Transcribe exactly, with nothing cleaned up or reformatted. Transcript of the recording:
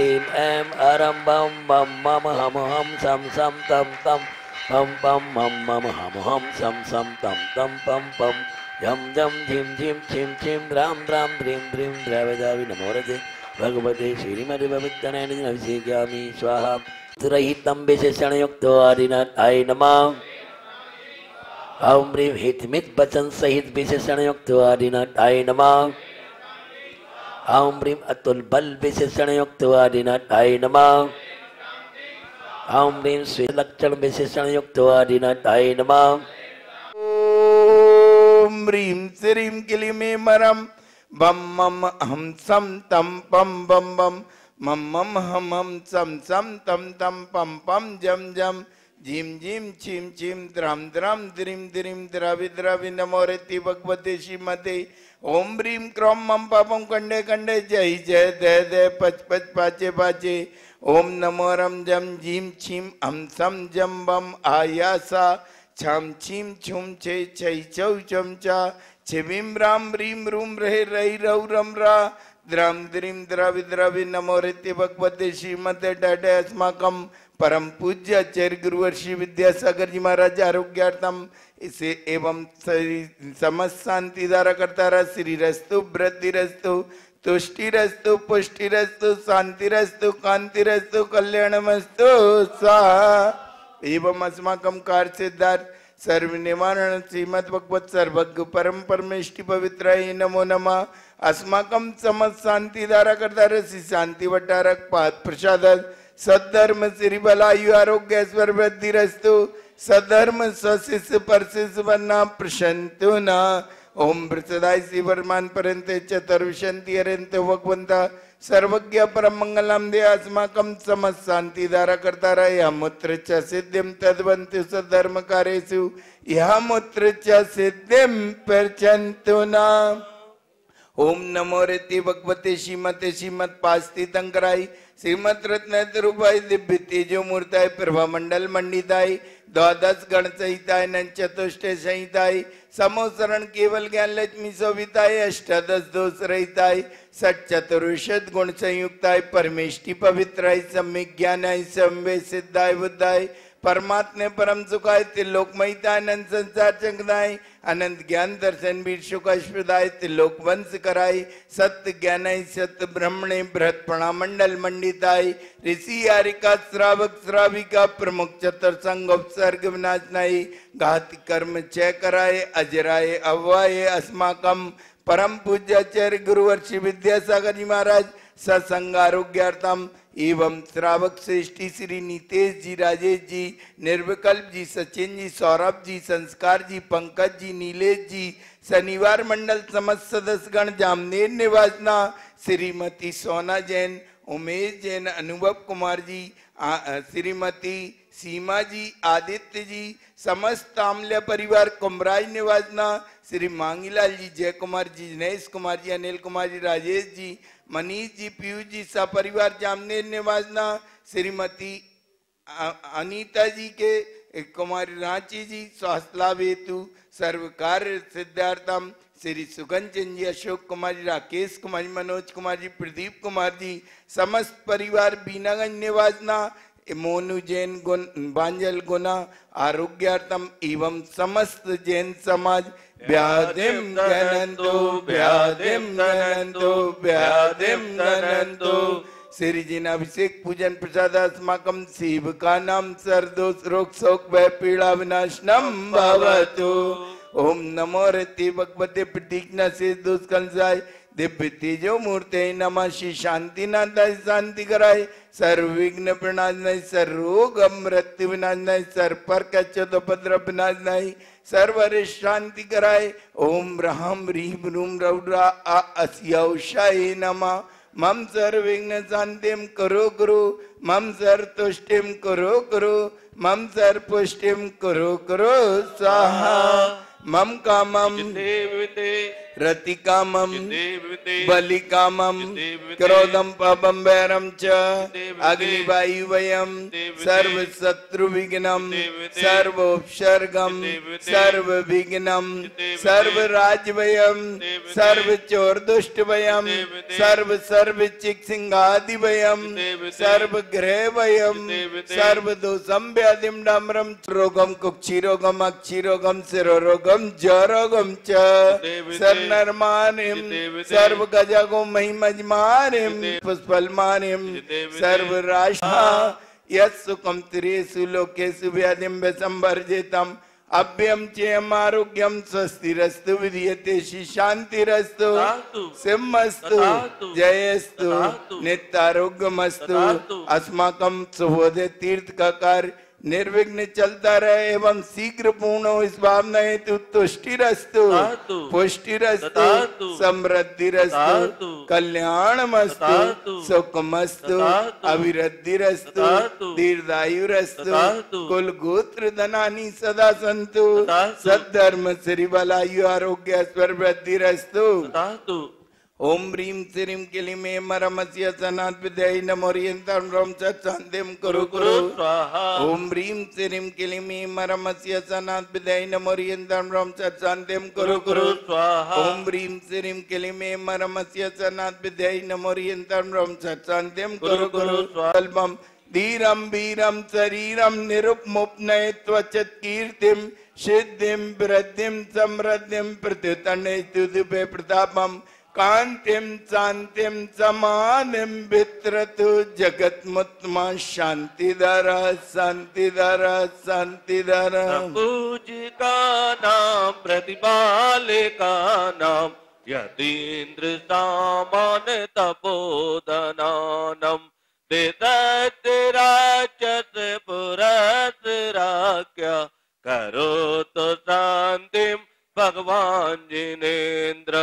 लीं ऐं अरं बं बं मम हम हम सं सं तं तं पं पं मम मम हम हम सं सं तं तं पं पं झं झं झिं झिं छिं छिं द्रां द्रां द्रीं द्रीं द्रवजावि नमोरते भगवते श्रीमद्भगवद्गणाय अभिषेकयामि स्वाहा रहितं विशेषणयुक्तो आदिनाथाय नमः। ॐ ह्रीं हितमित वचन सहित विशेषणयुक्तो आदिनाथाय नमः। ॐ ह्रीं अतुल बल विशेषणयुक्तो आदिनाथाय नमः। ॐ ह्रीं श्रीलक्षण विशेषणयुक्तो आदिनाथाय नमः। ॐ ह्रीं श्रीं क्लीं मरं बं मम अहं सं तं पं बं बं मम मम हम हम सम सम तम तम पम पम जम जम झिम झिम छिम छिम द्रम द्रम द्रीम द्रीम द्रवि द्रवि नमोरति भगवते श्रीमते। ओम ह्रीं क्रौम मम पापम कंडे कंडे जय जय दय दय पच पच पाचे पाचे ओम नमो रम जम झीम छिम हम सम जम बम आयासा छम छिम छुम छे छई चौ चमचा छिम राम ह्रीम रूम रहे रही रऊ रम रा द्राम द्रीं द्रवि द्रवि नमोरिति भगवते श्रीमते। डे अस्माकं परम पूज्य आचार्य गुरुवर्षि विद्यासागर जी महाराज आरोग्यार्थम इसे एवं समस्त शांति धारा करता रहा श्रीरस्तु वृद्धिरस्तु तुष्टिरस्तु पुष्टिरस्तु शांतिरस्तु कांतिरस्तु कल्याणमस्तु स्वाहा। एवं अस्माकं कार्य सिद्धार्थ सर्वनिवारण श्रीमद्भगवत सर्वज्ञ परम परमेष्टि पवित्राय नमो नमः। अस्माकं समस्त शांति धारा करता श्री शांति वटारक पाद प्रसाद सद्धर्म श्री बलायु आरोग्य स्वर वृद्धिरस्तु सद्धर्म स्वशिष्य परशिष्य वन्ना प्रसन्तु न। ओम वृषदाय श्री वर्मान पर्यंत चतुर्विशंति अरंत भगवंता सर्वज्ञ परम मंगलम दे। अस्माकं समस्त शांति धारा करता यह मूत्र च सिद्धिम तद्वन्तु सद्धर्म कार्येषु यह मूत्र च सिद्धिम प्रचन्तु न। ओम नमो रेति भगवते श्रीमते श्रीमद पास्थितंकराय श्रीमद रत्नरूपाय दिव्य तेजो मूर्ताय प्रभा मंडल मंडिताय द्वादश गण संहिताय नंचतुष्ट संहिताय समोसरण केवल ज्ञान लक्ष्मी शोभिताय अष्टादश दोष रहिताय षट चतुर्विशद गुण संयुक्ताय परमेष्टि पवित्राय सम्यक ज्ञानाय सम्वे सिद्धाय बुद्धाय परमात्मे परम सुखाय त्रिलोकमयिताय अनंत संसार चंगदाय अनंत ज्ञान दर्शन वीर सुखदाय त्रिलोक वंश कराय सत्य ज्ञानाय सत्य ब्रह्मणे बृहत प्रणा मंडल मंडिताय ऋषि आरिका श्रावक श्राविका प्रमुख चतुर संग उपसर्ग विनाशनाय घात कर्म चय कराय अजराय अव्वाय। अस्माकं परम पूज्य आचार्य गुरुवर्षि विद्यासागर जी महाराज सत्संग आरोग्यार्थम एवं श्रावक श्रेष्ठी श्री नीतेश जी राजेश जी निर्विकल्प जी सचिन जी सौरभ जी संस्कार जी पंकज जी नीलेश जी शनिवार मंडल समस्त सदस्यगण जामनेर निवासना श्रीमती सोना जैन उमेश जैन अनुभव कुमार जी श्रीमती सीमा जी आदित्य जी समस्त आमल्या परिवार कुमराज निवासना श्री मांगीलाल जी जय कुमार जी दिनेश कुमार जी अनिल कुमार जी राजेश जी मनीष जी पीयूष जी सपरिवार जामनेर निवासना श्रीमती अनीता जी के कुमारी रांची जी स्वास्थ्य लाभ हेतु सर्व कार्य सिद्धार्थम श्री सुगंचन जी अशोक कुमार जी राकेश कुमार जी मनोज कुमार जी प्रदीप कुमार जी समस्त परिवार बीनागंज निवासना मोनू जैन गुण बांजल गुना आरोग्यार्थम एवं समस्त जैन समाज व्याधिम गनंतो व्याधिम गनंतो व्याधिम गनंतो श्री जी अभिषेक पूजन प्रसाद अस्माकं सेवका नाम सर्दोष रोग शोक भय पीड़ा विनाशनम भवतु। ओम नमो रति भगवते प्रतीक्षणा से दुष्कंसाय दिव्य तेजो मूर्ते नमः श्री शांतिनाथाय शांति कराय सर्व विघ्न प्रणाशनाय सर्वरोग मृत्यु विनाशनाय सर्व प्रकार उपद्रव विनाशनाय सर्व शांति कराय। ओम राम ह्रीम रूम रौद्रा अस्याय नमः मम सर्व विघ्न शांतिम करो गुरु मम सर्व तुष्टिम करो गुरु मम सर्व पुष्टिम करो करो स्वाहा मम कामम रतिकामं बलिकामं क्रोधं पापं वैरं च अग्निवायुवयं सर्वशत्रुविघ्नं सर्वोपसर्गं सर्वविघ्नं सर्वराजवयं सर्वचोरदुष्टवयं सर्वसर्वचित्सिंहादिवयं सर्वग्रहवयं सर्वदोषं व्याधिं डाम्रं रोगं कुक्षिरोगं अक्षिरोगं शिरोरोगं जरोगं च नरमानिम सर्व गजागो महिमजमानिम पुष्पलमानिम सर्व राशा यस्सुकम त्रिषु लोकेषु व्याधिं व्यसंवर्जितम् अभ्यम चेयम आरोग्यम स्वस्तिरस्तु विद्यते शांतिरस्तु सिंहस्तु जयस्तु नित्यारोग्यमस्तु। अस्माकं सुबोधे तीर्थ का कार्य निर्विघ्न चलता रहे एवं शीघ्र पूर्ण हो इस भावना हेतु तुष्टिरस्तु पुष्टिरस्तु समृद्धिरस्तु कल्याणमस्तु सुखमस्तु अभिवृद्धिरस्तु दीर्घायुरस्तु कुल गोत्र धनानि सदा सन्तु सद्धर्म श्री बलायु आरोग्य स्वर्वृद्धिरस्तु। ओम ह्रीं श्रीं किलिमे मरमस्य सनाद विद्याय नमोरियंतं रोम सत्संधिं कुरु कुरु स्वाहा। ओम ह्रीं श्रीं किलिमे मरमस्य सनाद विद्याय नमोरियंतं रोम सत्संधिं कुरु कुरु स्वाहा। ओम ह्रीं श्रीं किलिमे मरमस्य सनाद विद्याय नमोरियंतं रोम सत्संधिं कुरु कुरु स्वाहा। धीरं वीरं शरीरं निरुपमुपनये त्वचत् कीर्तिं सिद्धिं वृद्धिं समृद्धिं प्रत्युत्तनेस्तुति प्रतापम् कांतिम शांतिम समानिम वितरतु जगत्मुत्तमा शांतिदारा शांतिदारा शांतिदारा। पूजिका नाम प्रतिपालिका नाम यतीन्द्र सामान तपोधनानम देदराचत पुरसराख्या करो तो शांतिम भगवान जिनेन्द्र